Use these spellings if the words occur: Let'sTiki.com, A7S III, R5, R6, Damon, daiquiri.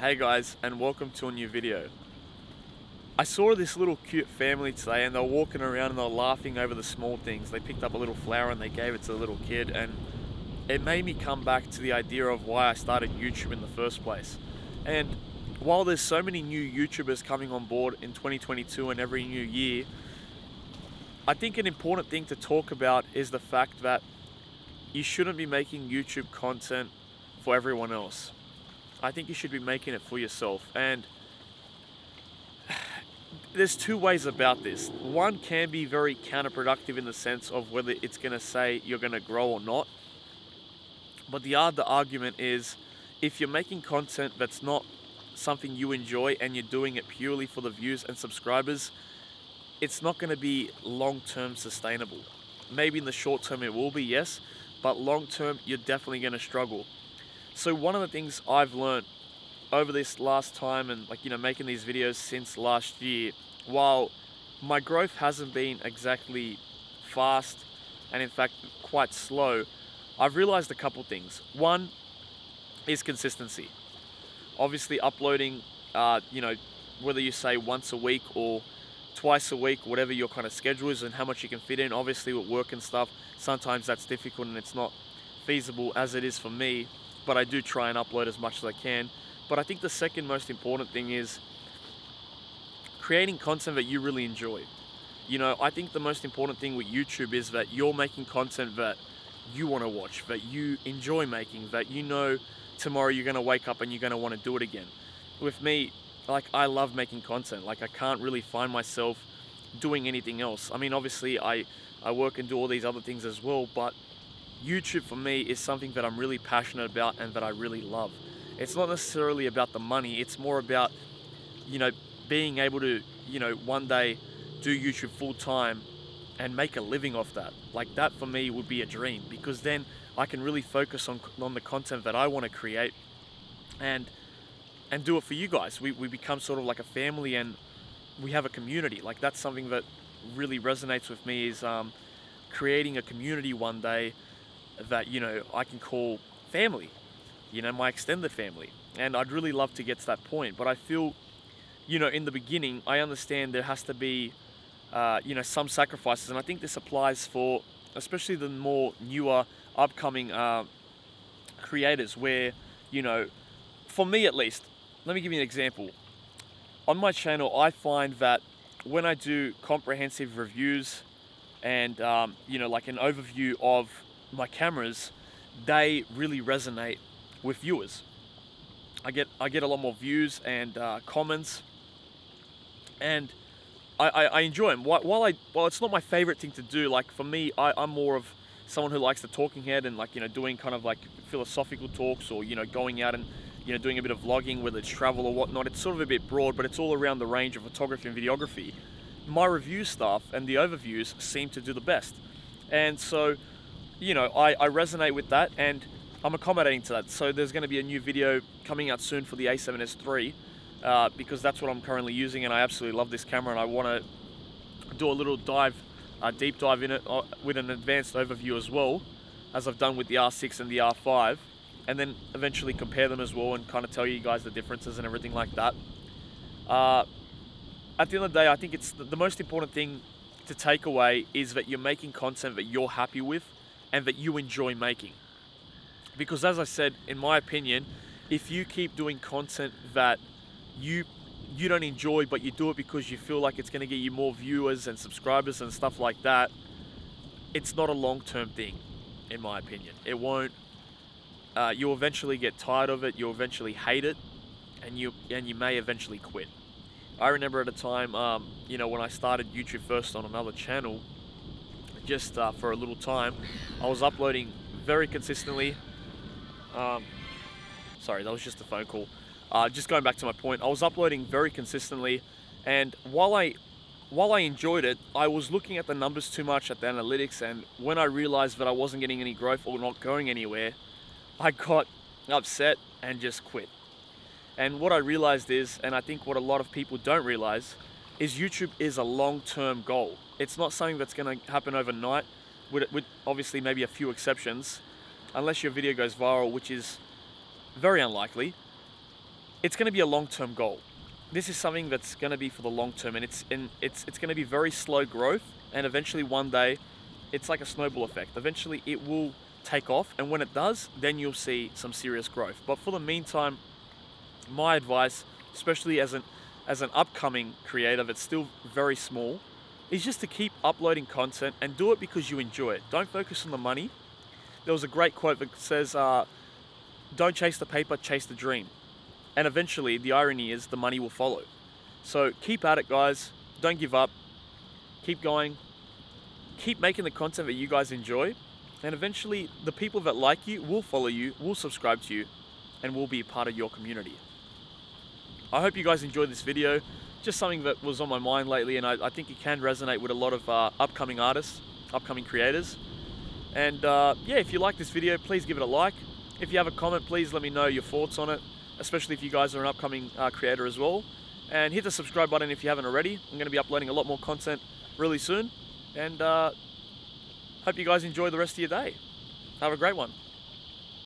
Hey guys, and welcome to a new video. I saw this little cute family today and they were walking around and they were laughing over the small things. They picked up a little flower and they gave it to the little kid, and it made me come back to the idea of why I started YouTube in the first place. And while there's so many new YouTubers coming on board in 2022 and every new year, I think an important thing to talk about is the fact that you shouldn't be making YouTube content for everyone else. I think you should be making it for yourself. And there's two ways about this. One can be very counterproductive in the sense of whether it's gonna say you're gonna grow or not. But the other argument is, if you're making content that's not something you enjoy and you're doing it purely for the views and subscribers, it's not gonna be long-term sustainable. Maybe in the short term it will be, yes, but long-term you're definitely gonna struggle. So one of the things I've learned over this last time and making these videos since last year, while my growth hasn't been exactly fast and in fact quite slow, I've realized a couple things. One is consistency. Obviously uploading, whether you say once a week or twice a week, whatever your kind of schedule is and how much you can fit in. Obviously with work and stuff, sometimes that's difficult and it's not feasible as it is for me. But I do try and upload as much as I can. But I think the second most important thing is creating content that you really enjoy. I think the most important thing with YouTube is that you're making content that you want to watch, that you enjoy making, that tomorrow you're going to wake up and you're going to want to do it again. With me, I love making content. I can't really find myself doing anything else. I mean, obviously I work and do all these other things as well, but YouTube for me is something that I'm really passionate about and that I really love. It's not necessarily about the money, it's more about, being able to, one day do YouTube full time and make a living off that. That for me would be a dream, because then I can really focus on the content that I want to create and do it for you guys. We become sort of like a family and we have a community. That's something that really resonates with me, is creating a community one day that I can call family, my extended family, and I'd really love to get to that point. But I feel, in the beginning, I understand there has to be some sacrifices, and I think this applies for especially the more newer upcoming creators, where for me at least, let me give you an example. On my channel I find that when I do comprehensive reviews and an overview of my cameras, they really resonate with viewers. I get a lot more views and comments, and I enjoy them. While it's not my favorite thing to do, for me, I'm more of someone who likes the talking head and doing kind of philosophical talks, or going out and doing a bit of vlogging, whether it's travel or whatnot. It's sort of a bit broad, but it's all around the range of photography and videography. My review stuff and the overviews seem to do the best, and so I resonate with that, and I'm accommodating to that. So there's going to be a new video coming out soon for the A7S III, because that's what I'm currently using, and I absolutely love this camera, and I want to do a little deep dive in it with an advanced overview as well, as I've done with the R6 and the R5, and then eventually compare them as well and kind of tell you guys the differences and everything like that. At the end of the day, I think it's the most important thing to take away is that you're making content that you're happy with and that you enjoy making. Because as I said, in my opinion, if you keep doing content that you don't enjoy, but you do it because you feel like it's gonna get you more viewers and subscribers and stuff like that, it's not a long-term thing, in my opinion. It won't, you'll eventually get tired of it, you'll eventually hate it, and you may eventually quit. I remember at a time, when I started YouTube first on another channel, just for a little time, I was uploading very consistently. Sorry, that was just a phone call. Just going back to my point, I was uploading very consistently, and while I enjoyed it, I was looking at the numbers too much, at the analytics, and when I realized that I wasn't getting any growth or not going anywhere, I got upset and just quit. And what I realized is, and I think what a lot of people don't realize, is YouTube is a long-term goal. It's not something that's going to happen overnight, with obviously maybe a few exceptions, unless your video goes viral, which is very unlikely. it's going to be a long-term goal. This is something that's going to be for the long term, and it's going to be very slow growth, and eventually one day it's like a snowball effect. Eventually it will take off, and when it does, then you'll see some serious growth. But for the meantime, my advice, especially as an upcoming creator that's still very small, is just to keep uploading content and do it because you enjoy it. Don't focus on the money. There was a great quote that says, don't chase the paper, chase the dream. And eventually, the irony is the money will follow. So keep at it, guys. Don't give up. Keep going. Keep making the content that you guys enjoy. And eventually, the people that like you will follow you, will subscribe to you, and will be a part of your community. I hope you guys enjoyed this video. Just something that was on my mind lately, and I think it can resonate with a lot of upcoming artists, upcoming creators. And yeah, if you like this video, please give it a like. If you have a comment, please let me know your thoughts on it, especially if you guys are an upcoming creator as well. And hit the subscribe button if you haven't already. I'm gonna be uploading a lot more content really soon. And hope you guys enjoy the rest of your day. Have a great one.